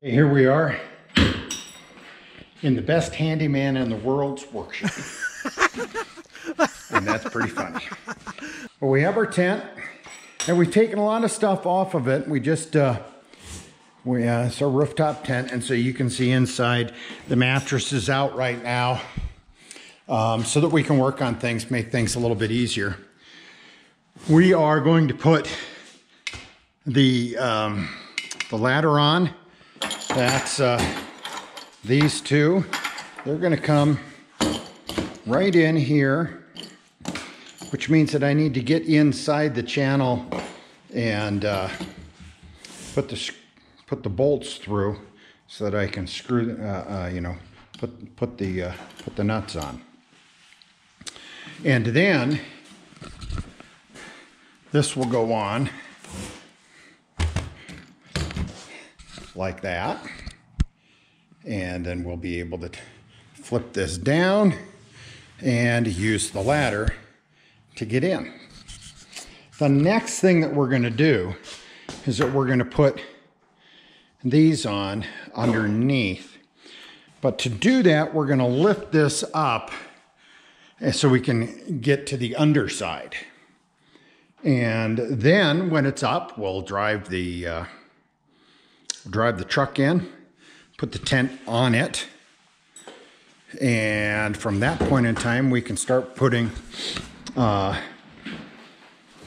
Here we are in the best handyman in the world's workshop. And that's pretty funny. Well, we have our tent and we've taken a lot of stuff off of it. We just, it's a rooftop tent, and so you can see inside. The mattress is out right now so that we can work on things, make things a little bit easier. We are going to put the ladder on. That's these two. They're going to come right in here, which means that I need to get inside the channel and put the bolts through so that I can screw, put the nuts on. And then this will go on like that, and then we'll be able to flip this down and use the ladder to get in. The next thing that we're going to do is that we're going to put these on underneath, but to do that we're going to lift this up so we can get to the underside, and then when it's up we'll drive the truck in, put the tent on it, and from that point in time we can start putting the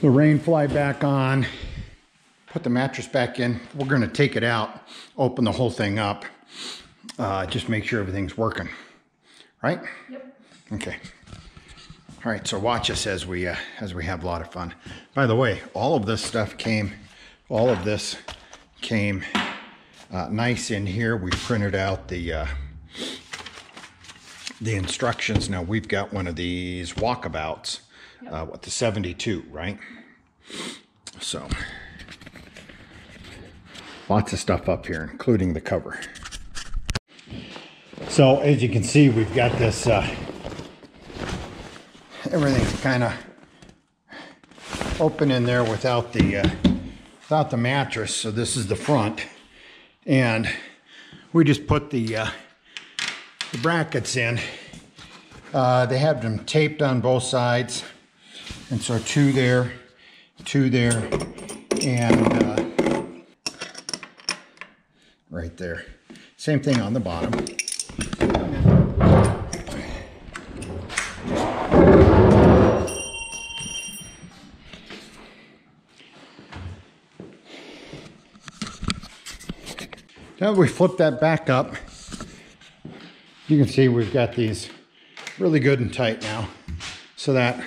rain fly back on, put the mattress back in. We're going to take it out, open the whole thing up, just make sure everything's working, right? Yep. Okay. All right, so watch us as we have a lot of fun. By the way, all of this came nice in here. We printed out the instructions. Now we've got one of these walkabouts, yep. What, the 72, right? So lots of stuff up here, including the cover. So as you can see, we've got this, everything's kind of open in there without the mattress. So this is the front. And we just put the brackets in. They have them taped on both sides, and so two there, and right there. Same thing on the bottom. Now that we flip that back up, you can see we've got these really good and tight now. So that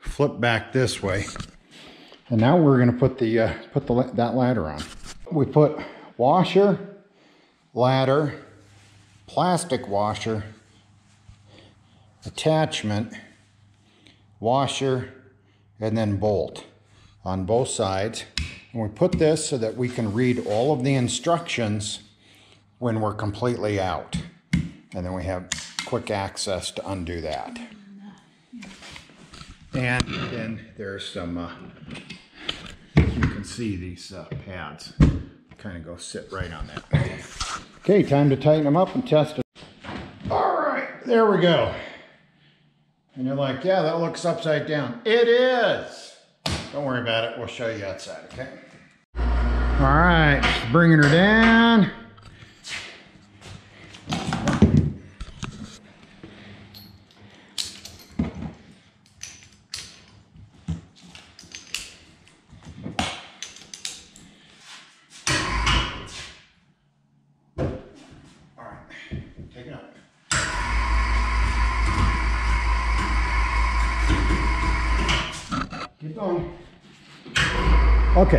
flip back this way, and now we're going to put that ladder on. We put washer, ladder, plastic washer, attachment, washer, and then bolt on both sides. And we put this so that we can read all of the instructions when we're completely out, and then we have quick access to undo that. And then there's some you can see these pads kind of go sit right on that. Okay, time to tighten them up and test it. All right, there we go. And you're like, yeah, that looks upside down. It is. Don't worry about it, we'll show you outside, okay? All right, bringing her down. Okay,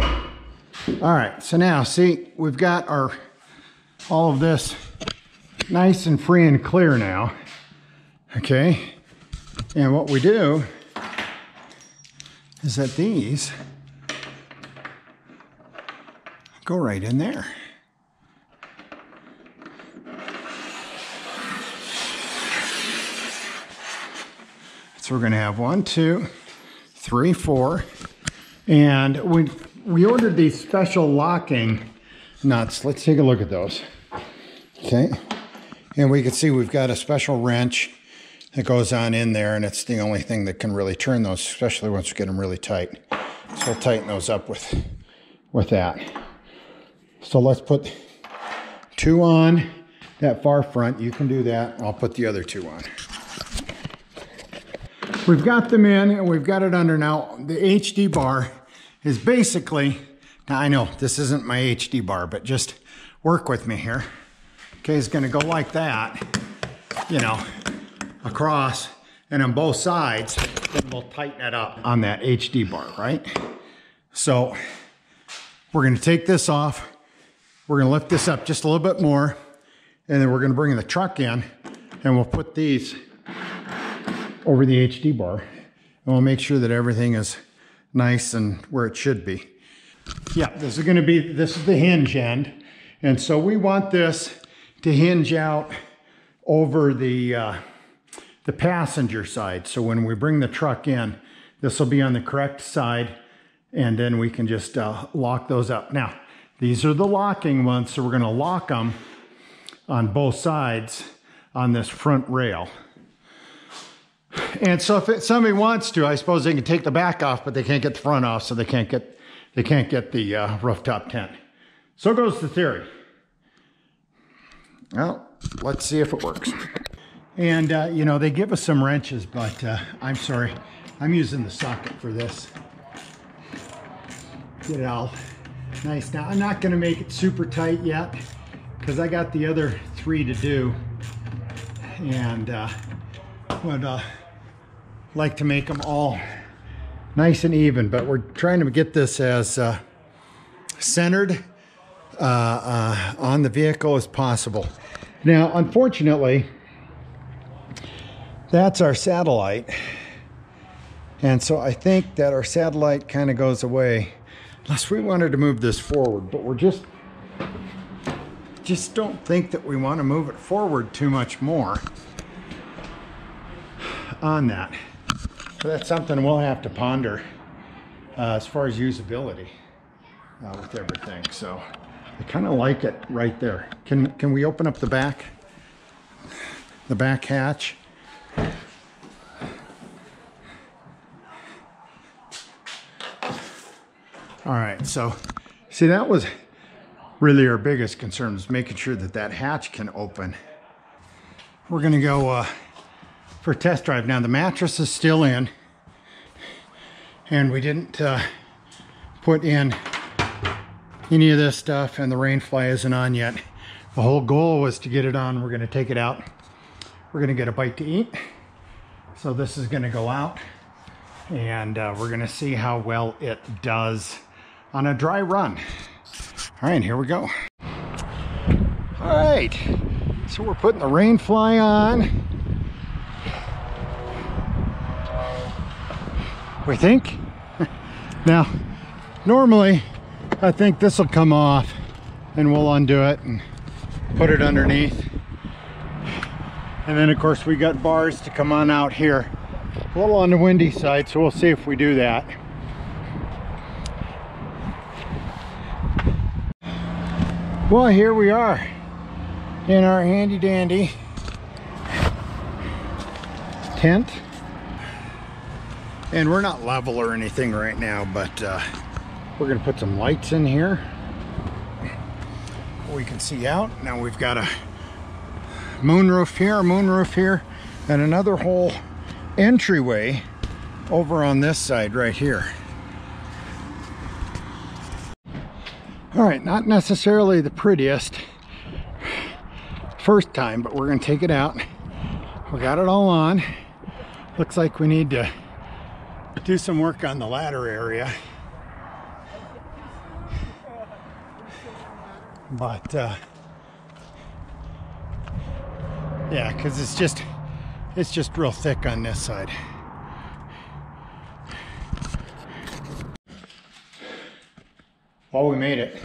all right, so now see, we've got our all of this nice and free and clear now, okay? And what we do is that these go right in there. So we're gonna have 1, 2, 3, 4. And we ordered these special locking nuts. Let's take a look at those. Okay, and we can see we've got a special wrench that goes on in there, and it's the only thing that can really turn those, especially once you get them really tight. So we'll tighten those up with that. So let's put two on that far front. You can do that. I'll put the other two on. We've got them in and we've got it under now. The HD bar is basically, now I know this isn't my HD bar, but just work with me here. Okay, it's gonna go like that, you know, across and on both sides, then we'll tighten it up on that HD bar, right? So we're gonna take this off. We're gonna lift this up just a little bit more, and then we're gonna bring the truck in and we'll put these over the HD bar, and we'll make sure that everything is nice and where it should be. Yeah, this is gonna be, this is the hinge end. And so we want this to hinge out over the passenger side. So when we bring the truck in, this will be on the correct side, and then we can just lock those up. Now, these are the locking ones, so we're gonna lock them on both sides on this front rail. And so if somebody wants to, I suppose they can take the back off, but they can't get the front off, so they can't get the rooftop tent. So goes the theory. Well, let's see if it works. And you know, they give us some wrenches, but I'm sorry, I'm using the socket for this. Get it all nice. Now I'm not gonna make it super tight yet, because I got the other three to do, and would like to make them all nice and even, but we're trying to get this as centered on the vehicle as possible. Now, unfortunately, that's our satellite, and so I think that our satellite kind of goes away unless we wanted to move this forward, but we're just don't think that we want to move it forward too much more on that. So that's something we'll have to ponder as far as usability with everything. So I kind of like it right there. Can we open up the back hatch? All right, so see, that was really our biggest concern, is making sure that that hatch can open. We're gonna go for a test drive. Now the mattress is still in, and we didn't put in any of this stuff, and the rainfly isn't on yet. The whole goal was to get it on. We're gonna take it out. We're gonna get a bite to eat. So this is gonna go out, and we're gonna see how well it does on a dry run. All right, here we go. All right, so we're putting the rainfly on. We think. Now, normally, I think this will come off and we'll undo it and put it underneath. And then, of course, we got bars to come on out here. A little on the windy side, so we'll see if we do that. Well, here we are in our handy dandy tent. And we're not level or anything right now, but we're gonna put some lights in here. We can see out. Now we've got a moonroof here, and another whole entryway over on this side right here. All right, not necessarily the prettiest first time, but we're gonna take it out. We got it all on. Looks like we need to do some work on the ladder area, but yeah, because it's just real thick on this side. Well, we made it.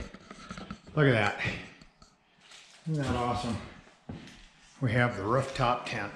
Look at that. Isn't that awesome? We have the rooftop tent.